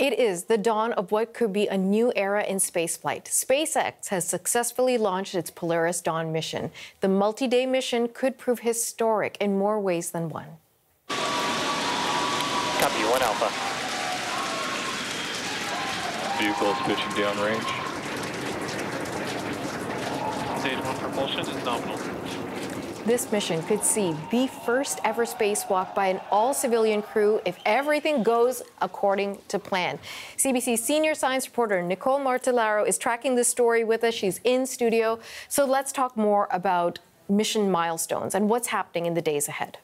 It is the dawn of what could be a new era in spaceflight. SpaceX has successfully launched its Polaris Dawn mission. The multi-day mission could prove historic in more ways than one. Copy, 1 Alpha. Vehicle is pitching downrange. Stage 1 propulsion is nominal. This mission could see the first ever spacewalk by an all-civilian crew if everything goes according to plan. CBC senior science reporter Nicole Mortillaro is tracking this story with us. She's in studio. So let's talk more about mission milestones and what's happening in the days ahead.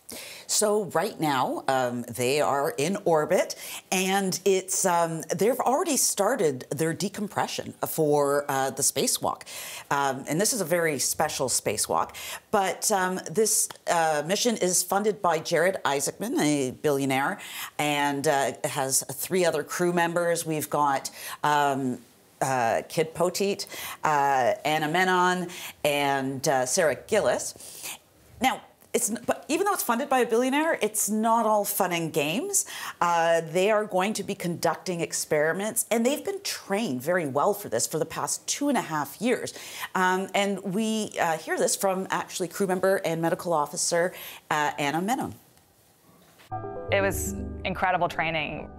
So right now, they are in orbit, and it's they've already started their decompression for the spacewalk. And this is a very special spacewalk. But this mission is funded by Jared Isaacman, a billionaire, and has 3 other crew members. We've got Kid Poteet, Anna Menon, and Sarah Gillis. Now, but even though it's funded by a billionaire, it's not all fun and games. They are going to be conducting experiments, and they've been trained very well for this for the past 2.5 years. And we hear this from actually crew member and medical officer Anna Menon. It was incredible training.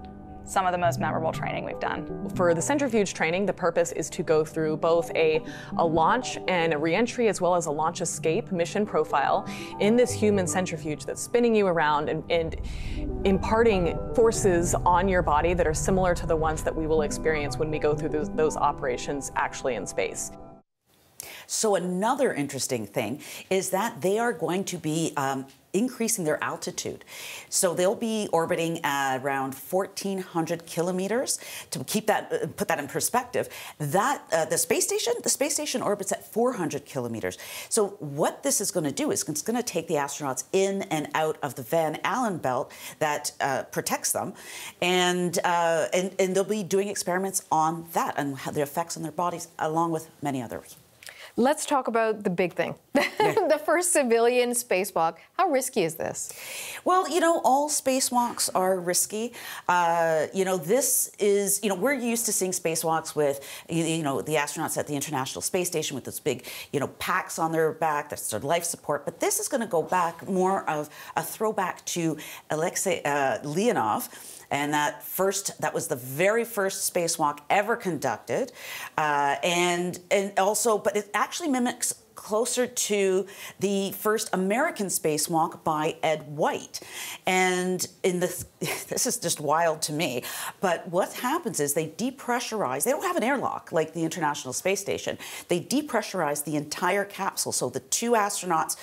Some of the most memorable training we've done. For the centrifuge training, the purpose is to go through both a launch and a re-entry, as well as a launch escape mission profile in this human centrifuge that's spinning you around and imparting forces on your body that are similar to the ones that we will experience when we go through those operations actually in space. So another interesting thing is that they are going to be increasing their altitude. So they'll be orbiting around 1,400 kilometers. To keep that, put that in perspective, that the space station orbits at 400 kilometers. So what this is going to do is it's going to take the astronauts in and out of the Van Allen belt that protects them, and they'll be doing experiments on that and the effects on their bodies, along with many others. Let's talk about the big thing, the first civilian spacewalk. How risky is this? Well, you know, all spacewalks are risky. You know, this is, you know, we're used to seeing spacewalks with, you know, the astronauts at the International Space Station with those big, you know, packs on their back, that's their life support. But this is going to go back more of a throwback to Alexei Leonov. And that was the very first spacewalk ever conducted, and also, but it actually mimics closer to the first American spacewalk by Ed White. And in this is just wild to me. But what happens is they depressurize. They don't have an airlock like the International Space Station. They depressurize the entire capsule, so the 2 astronauts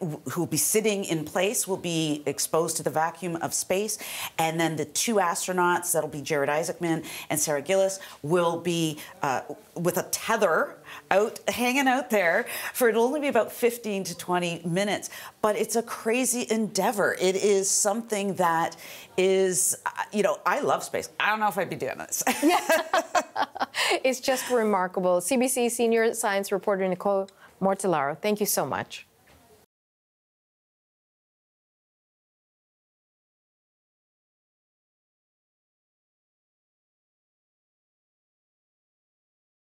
who will be sitting in place will be exposed to the vacuum of space, and then the 2 astronauts, that'll be Jared Isaacman and Sarah Gillis, will be with a tether hanging out there for it'll only be about 15 to 20 minutes. But it's a crazy endeavor. It is something that is, you know, I love space. I don't know if I'd be doing this. It's just remarkable. CBC senior science reporter Nicole Mortillaro, thank you so much.